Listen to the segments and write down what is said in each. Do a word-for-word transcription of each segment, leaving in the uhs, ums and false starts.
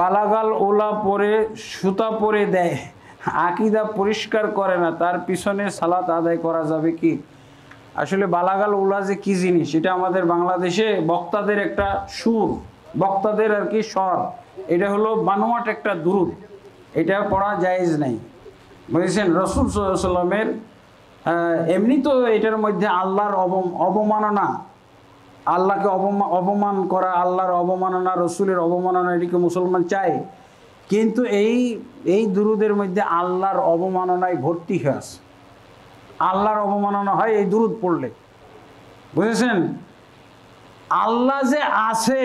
বালাগাল OLA পরে সুতা পরে দেয়, আকিদা পরিষ্কার করে না, তার পিছনে সালাত আদায় করা যাবে কি? আসলে বালাগাল ওলা যে কী জিনিস, এটা আমাদের বাংলাদেশে বক্তাদের একটা সুর, বক্তাদের আর কি স্বর, এটা হলো বানোয়াট একটা দুরুদ, এটা পড়া জায়েজ নাই। বুঝেছেন? রসুল সাল্লাল্লাহু আলাইহি ওয়াসাল্লামের এমনি তো এটার মধ্যে আল্লাহর অবমাননা, আল্লাহকে অবমান করা, আল্লাহর অবমাননা, রসুলের অবমাননা, এটিকে মুসলমান চায়। কিন্তু এই এই দুরুদের মধ্যে আল্লাহর অবমাননায় ভর্তি হয়ে আছে, আল্লাহর অবমাননা হয় এই দুরুদ পড়লে। বুঝেছেন? আল্লাহ যে আছে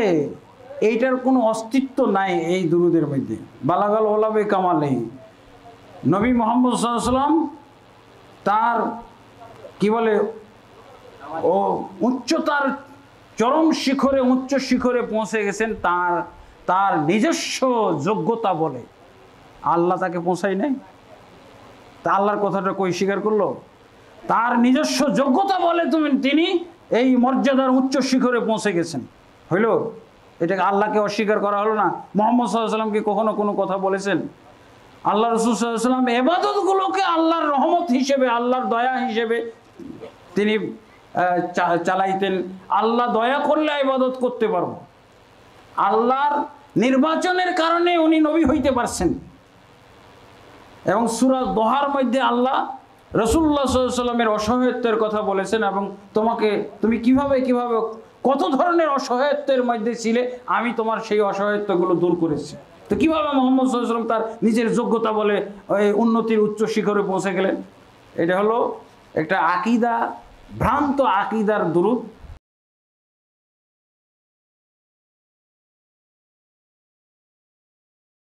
এইটার কোনো অস্তিত্ব নাই এই দুরুদের মধ্যে। বালাগাল ওলাবে কামালেই নবী মোহাম্মদ সাল্লাল্লাহু আলাইহি ওয়াসাল্লাম তার কি বলে ও উচ্চতার চরম শিখরে, উচ্চ শিখরে পৌঁছে গেছেন তার তার নিজস্ব যোগ্যতা বলে। আল্লাহ তাকে পৌঁছায় নাই, তা আল্লাহর কথাটা কই স্বীকার করলো? তার নিজস্ব যোগ্যতা বলে তুমি তিনি এই মর্যাদার উচ্চ শিখরে পৌঁছে গেছেন। হইল? এটাকে আল্লাহকে অস্বীকার করা হলো না। মোহাম্মদ সাল্লাল্লাহু আলাইহি ওয়াসাল্লাম কি কখনো কোনো কথা বলেছেন? আল্লাহ রাসূল সাল্লাল্লাহু আলাইহি ওয়াসাল্লাম ইবাদতগুলোকে আল্লাহর রহমত হিসেবে, আল্লাহর দয়া হিসেবে তিনি চালাইতেন। আল্লাহ দয়া করলে ইবাদত করতে পারবো, আল্লাহর নির্বাচনের কারণে উনি নবী হইতে পারছেন। এবং সূরা দোহার মধ্যে আল্লাহ রাসূলুল্লাহ সাল্লাল্লাহু আলাইহি ওয়াসাল্লামের অসহায়ত্বের কথা বলেছেন, এবং তোমাকে তুমি কিভাবে কিভাবে কত ধরনের অসহায়ত্বের মধ্যে ছিলে, আমি তোমার সেই অসহায়ত্বগুলো দূর করেছি। তো কীভাবে মোহাম্মদ সাল্লাল্লাহু আলাইহি ওয়াসাল্লাম তার নিজের যোগ্যতা বলে এই উন্নতির উচ্চ শিখরে পৌঁছে গেলেন? এটা হলো একটা আকীদা, ভ্রান্ত আকীদার দুরূদ।